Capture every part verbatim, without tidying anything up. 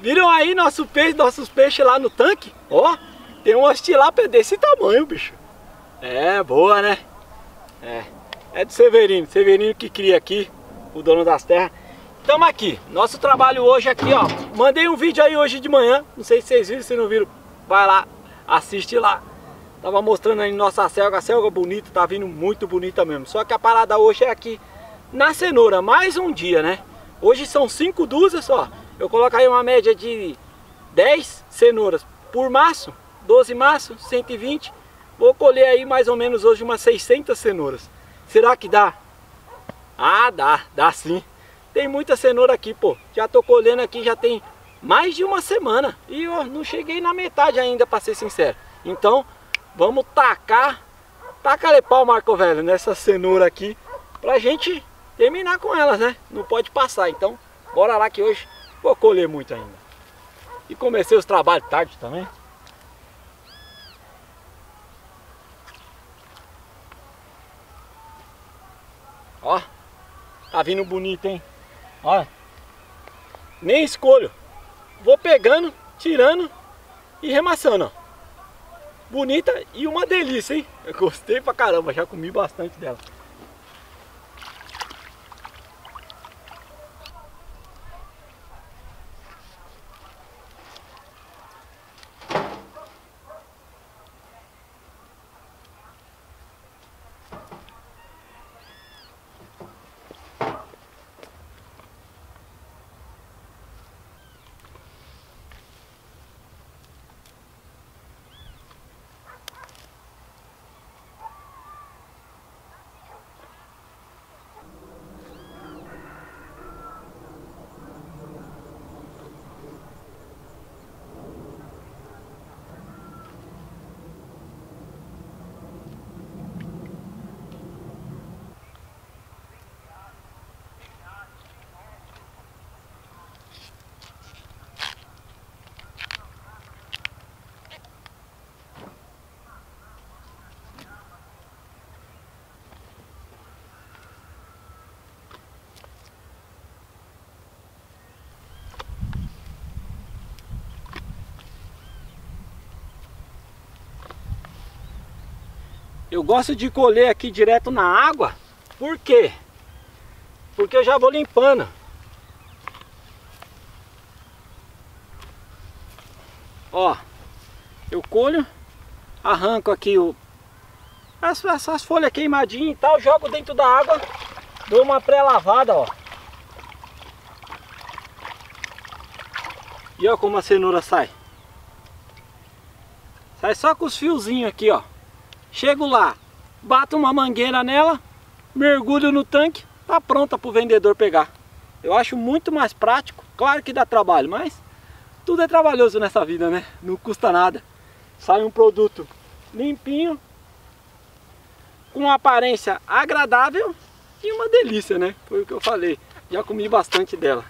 Viram aí nosso peixe, nossos peixes lá no tanque? Ó, tem umas tilápia desse tamanho, bicho. É, boa, né? É, é do Severino, Severino que cria aqui, o dono das terras. Tamo aqui, nosso trabalho hoje aqui, ó. Mandei um vídeo aí hoje de manhã, não sei se vocês viram, se não viram, vai lá, assiste lá. Tava mostrando aí nossa selga, a selga bonita, tá vindo muito bonita mesmo. Só que a parada hoje é aqui na cenoura, mais um dia, né? Hoje são cinco dúzias só. Eu coloco aí uma média de dez cenouras por maço, doze maços, cento e vinte. Vou colher aí mais ou menos hoje umas seiscentas cenouras. Será que dá? Ah, dá, dá sim. Tem muita cenoura aqui, pô. Já tô colhendo aqui, já tem mais de uma semana. E eu não cheguei na metade ainda, pra ser sincero. Então, vamos tacar, taca-lhe pau, Marco Velho, nessa cenoura aqui. Pra gente terminar com elas, né? Não pode passar, então bora lá que hoje vou colher muito ainda. E comecei os trabalhos tarde também. Ó, tá vindo bonito, hein? Ó, nem escolho. Vou pegando, tirando e remassando, ó. Bonita e uma delícia, hein? Eu gostei pra caramba, já comi bastante dela. Eu gosto de colher aqui direto na água. Por quê? Porque eu já vou limpando. Ó, eu colho, arranco aqui o, as, as folhas queimadinhas e tal, jogo dentro da água, dou uma pré-lavada, ó. E ó como a cenoura sai. Sai só com os fiozinhos aqui, ó. Chego lá, bato uma mangueira nela, mergulho no tanque, tá pronta pro vendedor pegar. Eu acho muito mais prático, claro que dá trabalho, mas tudo é trabalhoso nessa vida, né? Não custa nada. Sai um produto limpinho, com uma aparência agradável e uma delícia, né? Foi o que eu falei, já comi bastante dela.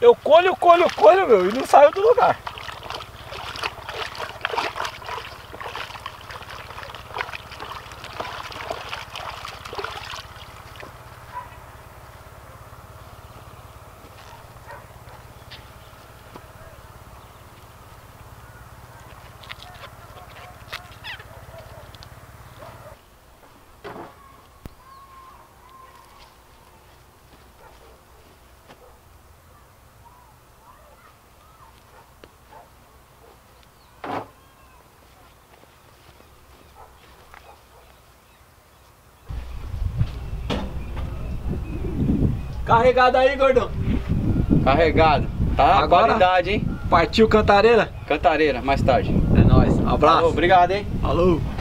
Eu colho, colho, colho, meu, e não saio do lugar. Carregado aí, gordão. Carregado. Tá a qualidade, hein? Partiu Cantareira? Cantareira, mais tarde. É nóis. Abraço. Falou, obrigado, hein? Falou.